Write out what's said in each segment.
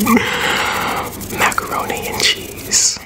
Macaroni and cheese.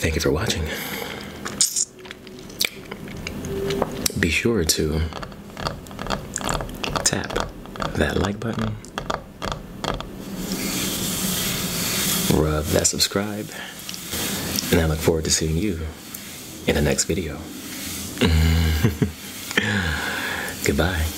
Thank you for watching. Be sure to tap that like button, rub that subscribe, and I look forward to seeing you in the next video. Goodbye.